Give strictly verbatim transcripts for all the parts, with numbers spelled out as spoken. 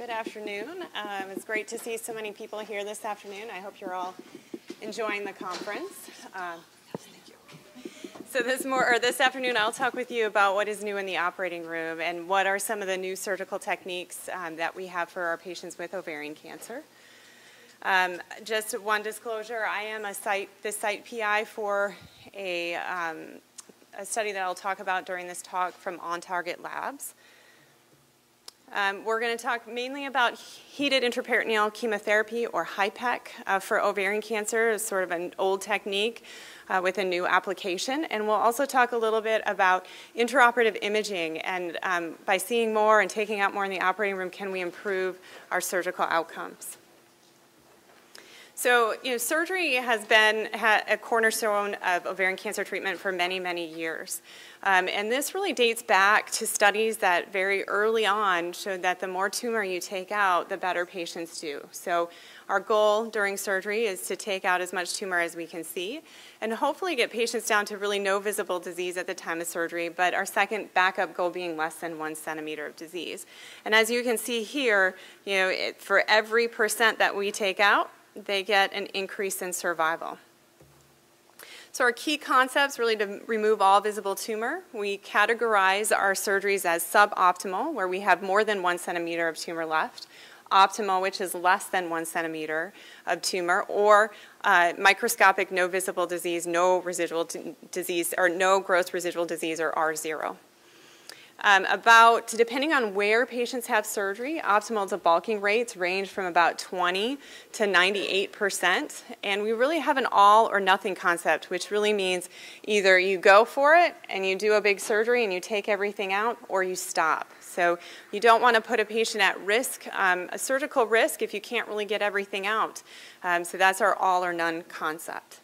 Good afternoon. Um, it's great to see so many people here this afternoon. I hope you're all enjoying the conference. Um, so this more or this afternoon, I'll talk with you about what is new in the operating room and what are some of the new surgical techniques um, that we have for our patients with ovarian cancer. Um, just one disclosure: I am a site the site P I for a, um, a study that I'll talk about during this talk from OnTarget Labs. Um, we're going to talk mainly about heated intraperitoneal chemotherapy, or HIPEC, uh, for ovarian cancer. It's sort of an old technique uh, with a new application. And we'll also talk a little bit about intraoperative imaging. And um, by seeing more and taking out more in the operating room, can we improve our surgical outcomes? So, you know, surgery has been a cornerstone of ovarian cancer treatment for many, many years. Um, and this really dates back to studies that very early on showed that the more tumor you take out, the better patients do. So our goal during surgery is to take out as much tumor as we can see and hopefully get patients down to really no visible disease at the time of surgery, but our second backup goal being less than one centimeter of disease. And as you can see here, you know, it, for every percent that we take out, they get an increase in survival. So our key concepts really to remove all visible tumor. We categorize our surgeries as suboptimal, where we have more than one centimeter of tumor left, optimal, which is less than one centimeter of tumor, or uh, microscopic no visible disease, no residual disease, or no gross residual disease, or R zero. Um, about, depending on where patients have surgery, optimal debulking rates range from about twenty to ninety-eight percent. And we really have an all or nothing concept, which really means either you go for it and you do a big surgery and you take everything out, or you stop. So you don't want to put a patient at risk, um, a surgical risk, if you can't really get everything out. Um, so that's our all or none concept.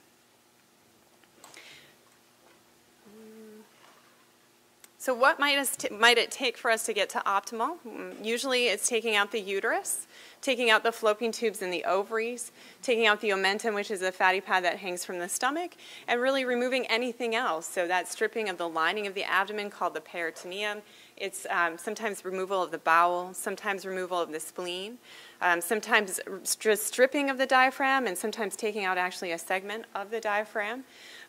So what might, us t might it take for us to get to optimal? Usually it's taking out the uterus, taking out the fallopian tubes and the ovaries, taking out the omentum, which is a fatty pad that hangs from the stomach, and really removing anything else. So that stripping of the lining of the abdomen called the peritoneum. It's um, sometimes removal of the bowel, sometimes removal of the spleen, um, sometimes just stripping of the diaphragm, and sometimes taking out actually a segment of the diaphragm.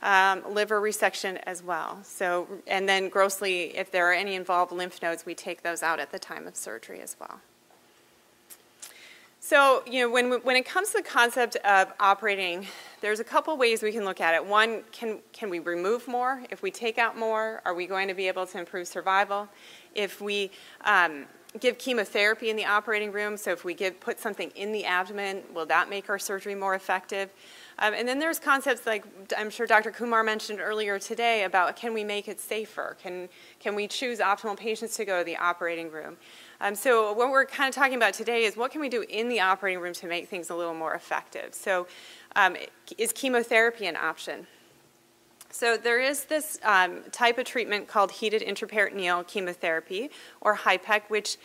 Um, liver resection as well. So, and then grossly, if there are any involved lymph nodes, we take those out at the time of surgery as well. So, you know, when, when it comes to the concept of operating, there's a couple ways we can look at it. One, can, can we remove more? If we take out more, are we going to be able to improve survival? If we um, give chemotherapy in the operating room, so if we give, put something in the abdomen, will that make our surgery more effective? Um, and then there's concepts like I'm sure Doctor Kumar mentioned earlier today about, can we make it safer? Can, can we choose optimal patients to go to the operating room? Um, so what we're kind of talking about today is what can we do in the operating room to make things a little more effective? So um, is chemotherapy an option? So there is this um, type of treatment called heated intraperitoneal chemotherapy, or HIPEC, which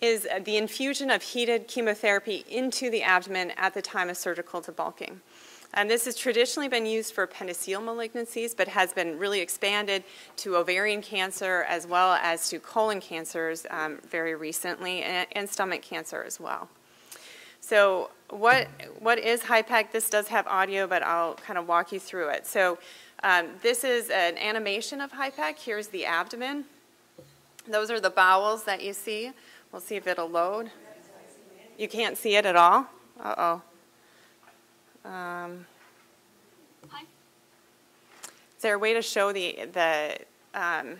is the infusion of heated chemotherapy into the abdomen at the time of surgical debulking. And this has traditionally been used for appendiceal malignancies, but has been really expanded to ovarian cancer as well as to colon cancers um, very recently, and, and stomach cancer as well. So what, what is HIPEC? This does have audio, but I'll kind of walk you through it. So um, this is an animation of HIPEC. Here's the abdomen. Those are the bowels that you see. We'll see if it'll load. You can't see it at all? Uh-oh. Um, is there a way to show the, the um,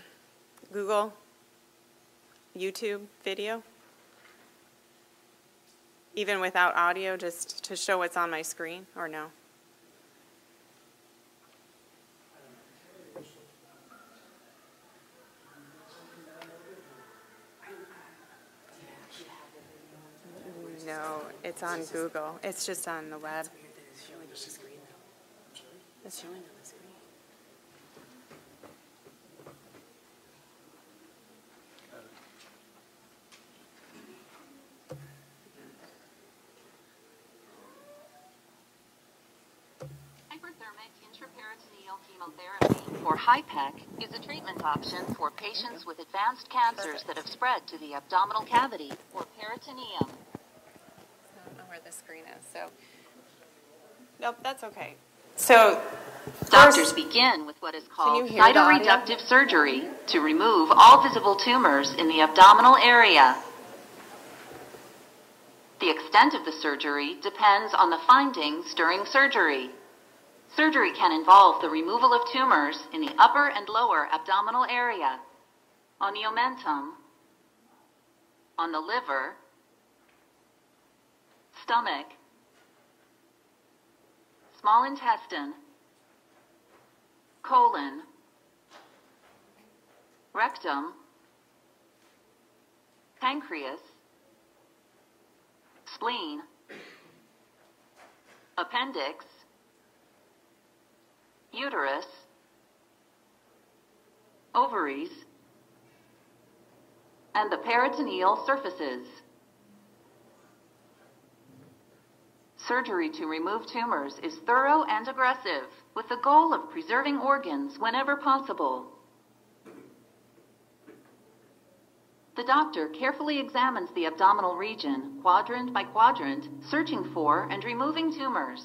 Google, YouTube video? Even without audio, just to show what's on my screen, or no? No, it's on Google. It's just on the web. It's showing on the screen. Hyperthermic intraperitoneal chemotherapy, or HIPEC, is a treatment option for patients with advanced cancers that have spread to the abdominal cavity or peritoneum. where the screen is. So, nope, that's okay. So, doctors begin with what is called cytoreductive surgery to remove all visible tumors in the abdominal area. The extent of the surgery depends on the findings during surgery. Surgery can involve the removal of tumors in the upper and lower abdominal area, on the omentum, on the liver, stomach, small intestine, colon, rectum, pancreas, spleen, appendix, uterus, ovaries, and the peritoneal surfaces. Surgery to remove tumors is thorough and aggressive, with the goal of preserving organs whenever possible. The doctor carefully examines the abdominal region, quadrant by quadrant, searching for and removing tumors.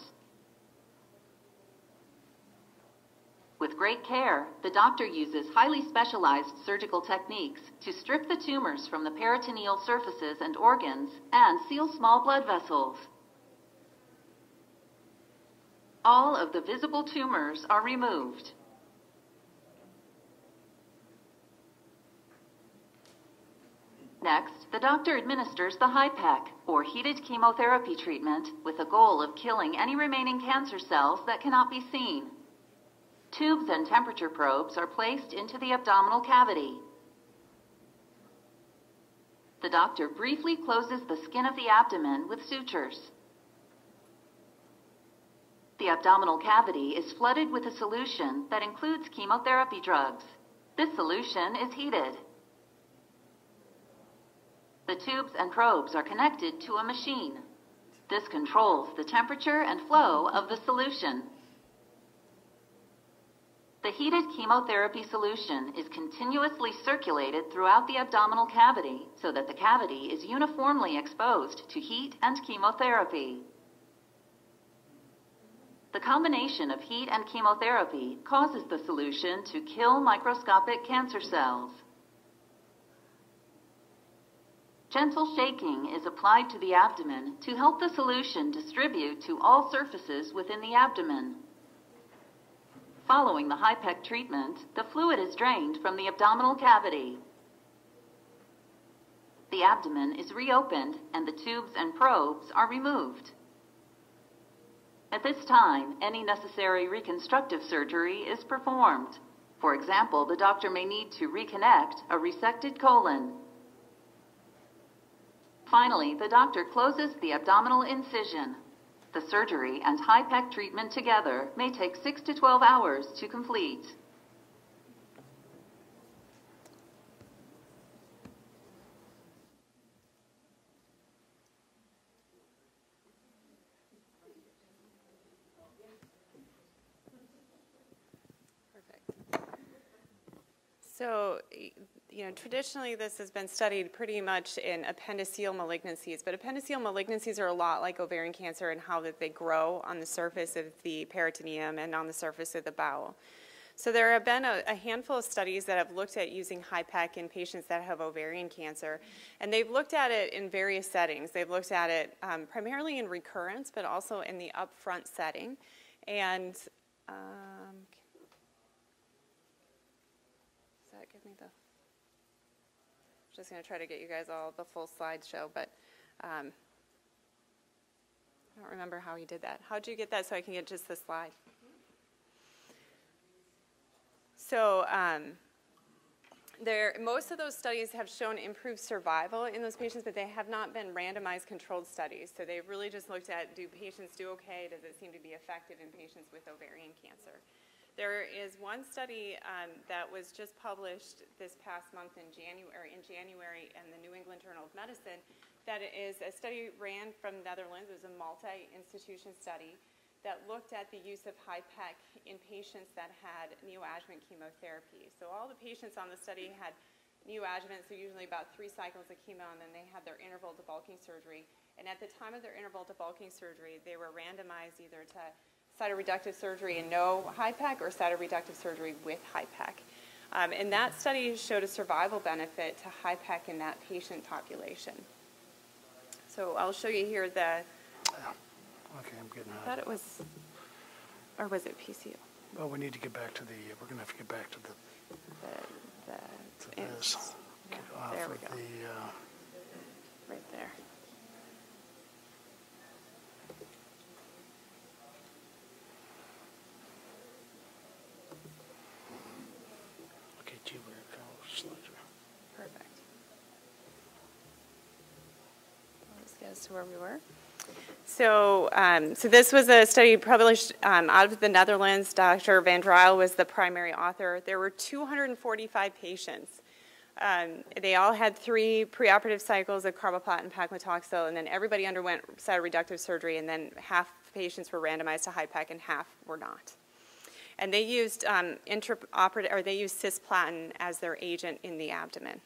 With great care, the doctor uses highly specialized surgical techniques to strip the tumors from the peritoneal surfaces and organs and seal small blood vessels. All of the visible tumors are removed. Next, the doctor administers the HIPEC, or heated chemotherapy treatment, with the goal of killing any remaining cancer cells that cannot be seen. Tubes and temperature probes are placed into the abdominal cavity. The doctor briefly closes the skin of the abdomen with sutures. The abdominal cavity is flooded with a solution that includes chemotherapy drugs. This solution is heated. The tubes and probes are connected to a machine. This controls the temperature and flow of the solution. The heated chemotherapy solution is continuously circulated throughout the abdominal cavity so that the cavity is uniformly exposed to heat and chemotherapy. The combination of heat and chemotherapy causes the solution to kill microscopic cancer cells. Gentle shaking is applied to the abdomen to help the solution distribute to all surfaces within the abdomen. Following the HIPEC treatment, the fluid is drained from the abdominal cavity. The abdomen is reopened and the tubes and probes are removed. At this time, any necessary reconstructive surgery is performed. For example, the doctor may need to reconnect a resected colon. Finally, the doctor closes the abdominal incision. The surgery and HIPEC treatment together may take six to twelve hours to complete. Perfect. So, you know, traditionally this has been studied pretty much in appendiceal malignancies, but appendiceal malignancies are a lot like ovarian cancer in how that they grow on the surface of the peritoneum and on the surface of the bowel. So there have been a, a handful of studies that have looked at using HIPEC in patients that have ovarian cancer, and they've looked at it in various settings. They've looked at it um, primarily in recurrence, but also in the upfront setting. And um, does that give me the... Just going to try to get you guys all the full slideshow, but um, I don't remember how you did that. How did you get that so I can get just the slide? So um, there, most of those studies have shown improved survival in those patients, but they have not been randomized controlled studies. So they've really just looked at, do patients do okay? Does it seem to be effective in patients with ovarian cancer? There is one study um, that was just published this past month in January, in January in the New England Journal of Medicine, that is a study ran from Netherlands. It was a multi-institution study that looked at the use of HIPEC in patients that had neoadjuvant chemotherapy. So all the patients on the study had neoadjuvants are usually about three cycles of chemo, and then they had their interval debulking surgery. And at the time of their interval debulking surgery, they were randomized either to cytoreductive surgery and no HIPEC or cytoreductive surgery with HIPEC. Um, and that study showed a survival benefit to HIPEC in that patient population. So I'll show you here the... Oh, okay, I'm getting... I thought it was... Or was it P C O? Well, we need to get back to the... We're going to have to get back to the... The... the to this. Yeah, get off there we of go. The, uh, right there. Okay, gee, we're going to... Perfect. Let's get us to where we were. So, um, so this was a study published um, out of the Netherlands. Doctor Van Driel was the primary author. There were two hundred forty-five patients. Um, they all had three preoperative cycles of carboplatin, paclitaxel, and then everybody underwent cytoreductive surgery, and then half the patients were randomized to HIPEC and half were not. And they used um, intraoperative, or they used cisplatin as their agent in the abdomen.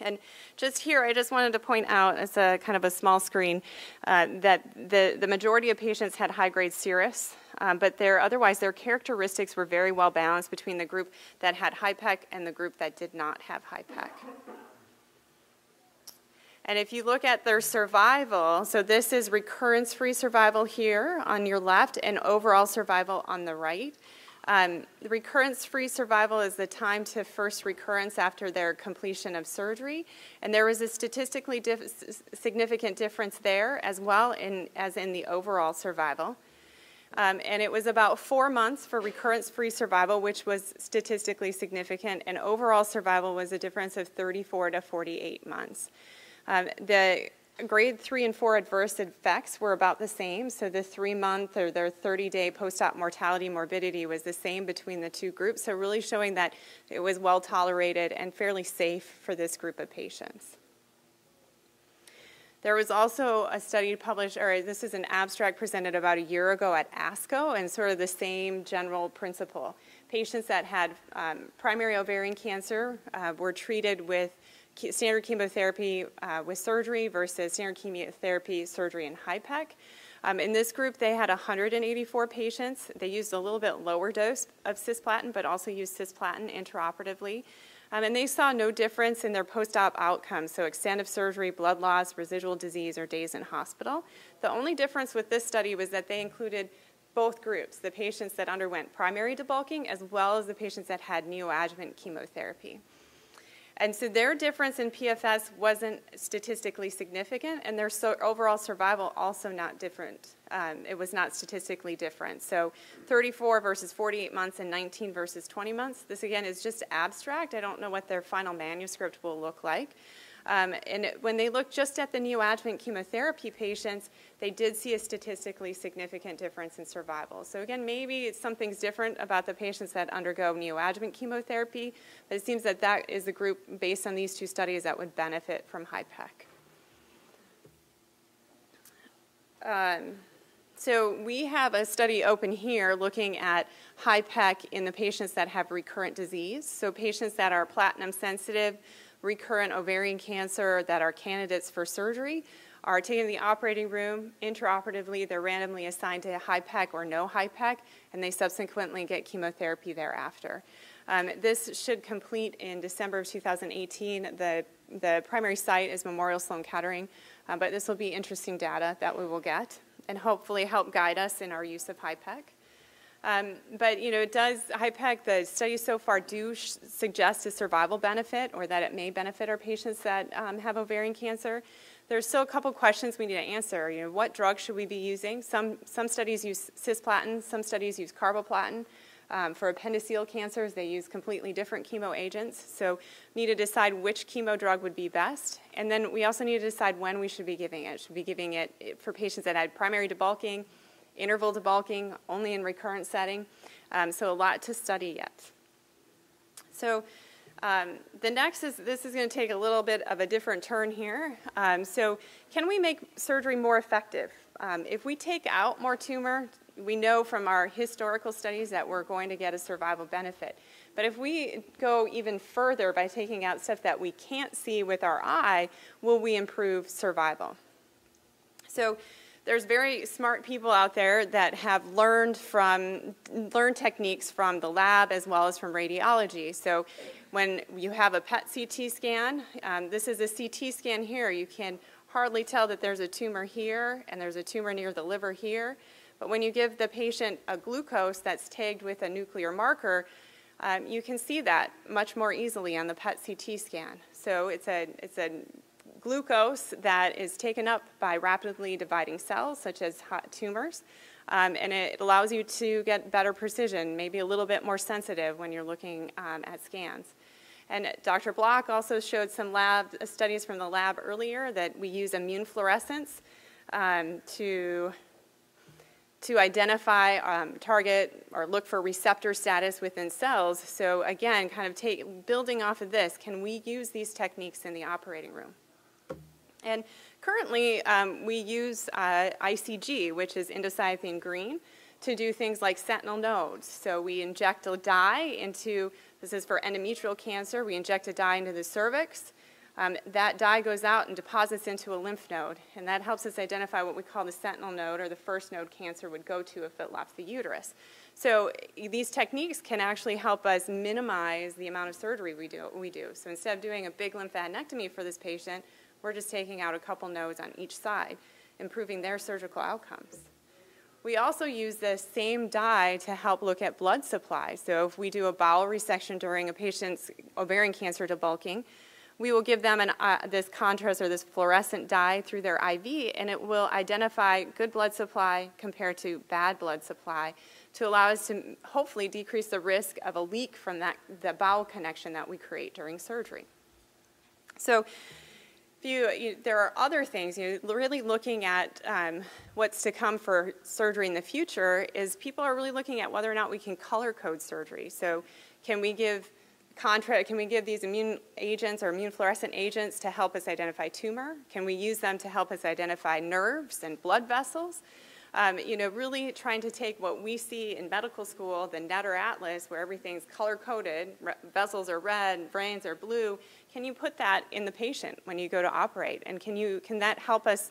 And just here, I just wanted to point out, as a kind of a small screen, uh, that the, the majority of patients had high-grade serous, um, but their, otherwise their characteristics were very well balanced between the group that had HIPEC and the group that did not have HIPEC. And if you look at their survival, so this is recurrence-free survival here on your left and overall survival on the right. Um, the recurrence-free survival is the time to first recurrence after their completion of surgery, and there was a statistically dif significant difference there as well in, as in the overall survival. Um, and it was about four months for recurrence-free survival, which was statistically significant, and overall survival was a difference of thirty-four to forty-eight months. Um, the Grade three and four adverse effects were about the same, so the three-month or their thirty-day post-op mortality morbidity was the same between the two groups, so really showing that it was well-tolerated and fairly safe for this group of patients. There was also a study published, or this is an abstract presented about a year ago at ASCO, and sort of the same general principle. Patients that had um, primary ovarian cancer uh, were treated with standard chemotherapy uh, with surgery versus standard chemotherapy, surgery, and HIPEC. Um, in this group, they had one hundred eighty-four patients. They used a little bit lower dose of cisplatin, but also used cisplatin intraoperatively. Um, and they saw no difference in their post-op outcomes, so extent of surgery, blood loss, residual disease, or days in hospital. The only difference with this study was that they included both groups, the patients that underwent primary debulking as well as the patients that had neoadjuvant chemotherapy. And so their difference in P F S wasn't statistically significant, and their so overall survival also not different. Um, it was not statistically different. So thirty-four versus forty-eight months and nineteen versus twenty months. This, again, is just abstract. I don't know what their final manuscript will look like. Um, and it, when they looked just at the neoadjuvant chemotherapy patients, they did see a statistically significant difference in survival. So again, maybe something's different about the patients that undergo neoadjuvant chemotherapy, but it seems that that is the group, based on these two studies, that would benefit from HIPEC. Um, so we have a study open here looking at HIPEC in the patients that have recurrent disease, so patients that are platinum sensitive, recurrent ovarian cancer that are candidates for surgery are taken to the operating room intraoperatively. They're randomly assigned to HIPEC or no HIPEC, and they subsequently get chemotherapy thereafter. Um, this should complete in December of two thousand eighteen. The, the primary site is Memorial Sloan Kettering, uh, but this will be interesting data that we will get and hopefully help guide us in our use of HIPEC. Um, but, you know, it does, HIPEC, the studies so far do sh suggest a survival benefit, or that it may benefit our patients that um, have ovarian cancer. There's still a couple questions we need to answer. You know, what drug should we be using? Some, some studies use cisplatin, some studies use carboplatin. Um, for appendiceal cancers, they use completely different chemo agents. So we need to decide which chemo drug would be best. And then we also need to decide when we should be giving it. Should be giving it for patients that had primary debulking, interval debulking, only in recurrent setting, um, so a lot to study yet. So um, the next is, this is going to take a little bit of a different turn here. Um, so can we make surgery more effective? Um, if we take out more tumor, we know from our historical studies that we're going to get a survival benefit. But if we go even further by taking out stuff that we can't see with our eye, will we improve survival? So there's very smart people out there that have learned from, learned techniques from the lab as well as from radiology. So when you have a P E T C T scan, um, this is a C T scan here. You can hardly tell that there's a tumor here and there's a tumor near the liver here. But when you give the patient a glucose that's tagged with a nuclear marker, um, you can see that much more easily on the P E T C T scan. So it's a, it's a glucose that is taken up by rapidly dividing cells, such as hot tumors, um, and it allows you to get better precision, maybe a little bit more sensitive when you're looking um, at scans. And Doctor Block also showed some lab studies from the lab earlier that we use immune fluorescence um, to to identify, um, target, or look for receptor status within cells. So again, kind of take, building off of this, can we use these techniques in the operating room? And currently, um, we use uh, I C G, which is indocyanine green, to do things like sentinel nodes. So we inject a dye into, this is for endometrial cancer, we inject a dye into the cervix. Um, that dye goes out and deposits into a lymph node, and that helps us identify what we call the sentinel node, or the first node cancer would go to if it left the uterus. So these techniques can actually help us minimize the amount of surgery we do. We do. So instead of doing a big lymphadenectomy for this patient, we're just taking out a couple nodes on each side, improving their surgical outcomes. We also use the same dye to help look at blood supply. So if we do a bowel resection during a patient's ovarian cancer debulking, we will give them an, uh, this contrast or this fluorescent dye through their I V, and it will identify good blood supply compared to bad blood supply to allow us to hopefully decrease the risk of a leak from that, the bowel connection that we create during surgery. So you, you, there are other things. You know, really looking at um, what's to come for surgery in the future is people are really looking at whether or not we can color code surgery. So can we give Contra, can we give these immune agents or immune fluorescent agents to help us identify tumor? Can we use them to help us identify nerves and blood vessels? Um, you know, really trying to take what we see in medical school, the Netter Atlas, where everything's color-coded, vessels are red, brains are blue. Can you put that in the patient when you go to operate? And can, you, can that help us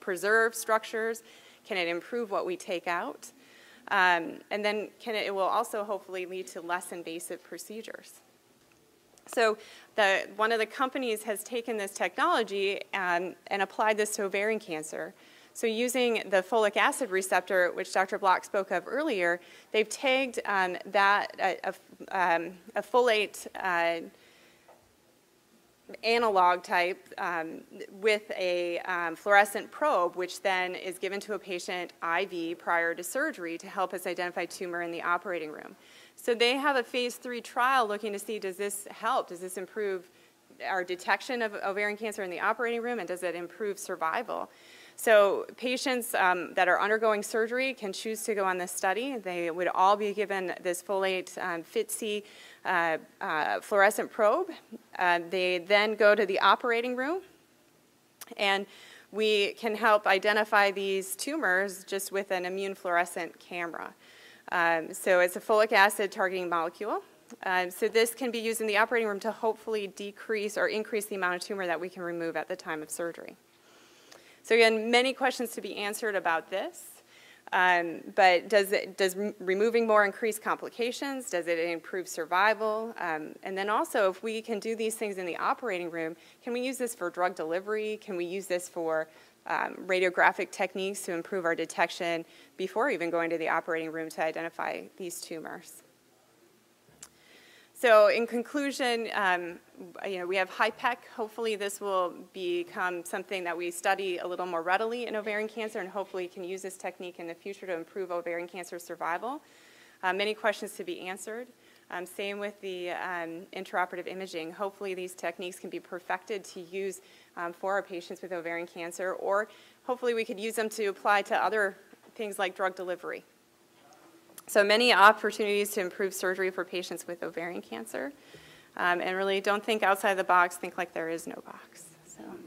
preserve structures? Can it improve what we take out? Um, and then can it, it will also hopefully lead to less invasive procedures. So the, one of the companies has taken this technology and, and applied this to ovarian cancer. So using the folic acid receptor, which Doctor Block spoke of earlier, they've tagged um, that a, a, um, a folate uh, analog type um, with a um, fluorescent probe, which then is given to a patient I V prior to surgery to help us identify tumor in the operating room. So they have a phase three trial looking to see, does this help? Does this improve our detection of ovarian cancer in the operating room, and does it improve survival? So patients um, that are undergoing surgery can choose to go on this study. They would all be given this folate um, F I T C uh, uh, fluorescent probe. Uh, they then go to the operating room, and we can help identify these tumors just with an immune fluorescent camera. Um, so it's a folic acid targeting molecule. Um, so this can be used in the operating room to hopefully decrease or increase the amount of tumor that we can remove at the time of surgery. So again, many questions to be answered about this. Um, but does, it, does removing more increase complications? Does it improve survival? Um, and then also, if we can do these things in the operating room, can we use this for drug delivery? Can we use this for um, radiographic techniques to improve our detection before even going to the operating room to identify these tumors? So in conclusion, um, you know, we have HIPEC. Hopefully this will become something that we study a little more readily in ovarian cancer, and hopefully can use this technique in the future to improve ovarian cancer survival. Uh, many questions to be answered. Um, same with the um, intraoperative imaging. Hopefully these techniques can be perfected to use um, for our patients with ovarian cancer, or hopefully we could use them to apply to other things like drug delivery. So many opportunities to improve surgery for patients with ovarian cancer. Um, and really, don't think outside the box. Think like there is no box. So.